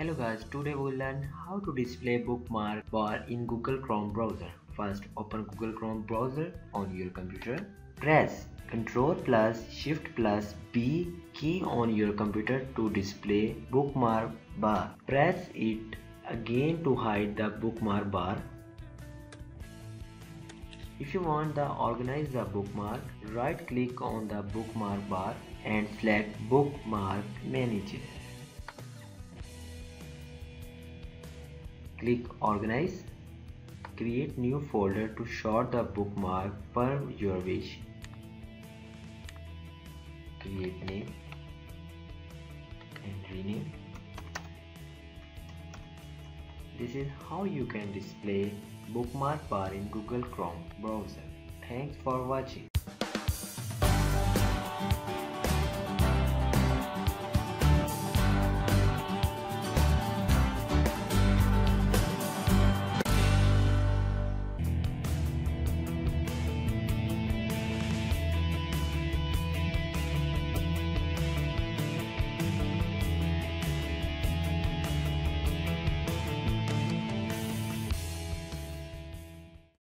Hello guys, today we will learn how to display bookmark bar in Google Chrome browser. First, open Google Chrome browser on your computer. Press Ctrl plus Shift plus B key on your computer to display bookmark bar. Press it again to hide the bookmark bar. If you want to organize the bookmark, right click on the bookmark bar and select Bookmark Manager. Click Organize. Create new folder to sort the bookmark per your wish. Create name and rename. This is how you can display bookmark bar in Google Chrome browser. Thanks for watching.